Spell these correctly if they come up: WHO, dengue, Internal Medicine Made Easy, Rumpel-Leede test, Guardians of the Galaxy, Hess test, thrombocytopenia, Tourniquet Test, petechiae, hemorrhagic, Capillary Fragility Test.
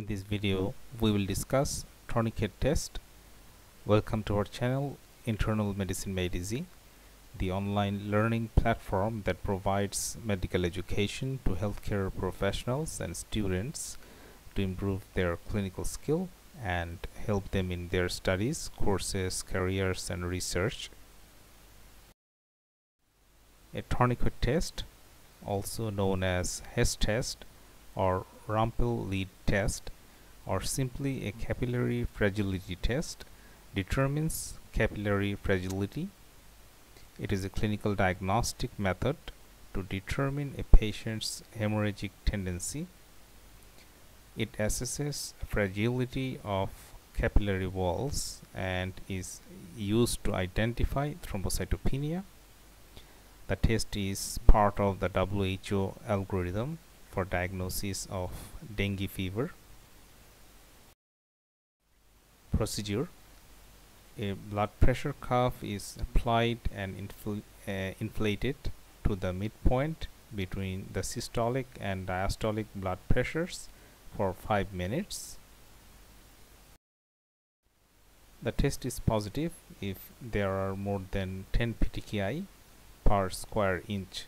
In this video we will discuss tourniquet test. Welcome to our channel Internal Medicine Made Easy, the online learning platform that provides medical education to healthcare professionals and students to improve their clinical skill and help them in their studies, courses, careers and research. A tourniquet test, also known as Hess test or Rumpel-Leede test, or simply a capillary fragility test, determines capillary fragility. It is a clinical diagnostic method to determine a patient's hemorrhagic tendency. It assesses fragility of capillary walls and is used to identify thrombocytopenia. The test is part of the WHO algorithm for diagnosis of dengue fever. Procedure: a blood pressure cuff is applied and inflated to the midpoint between the systolic and diastolic blood pressures for 5 minutes. The test is positive if there are more than 10 petechiae per square inch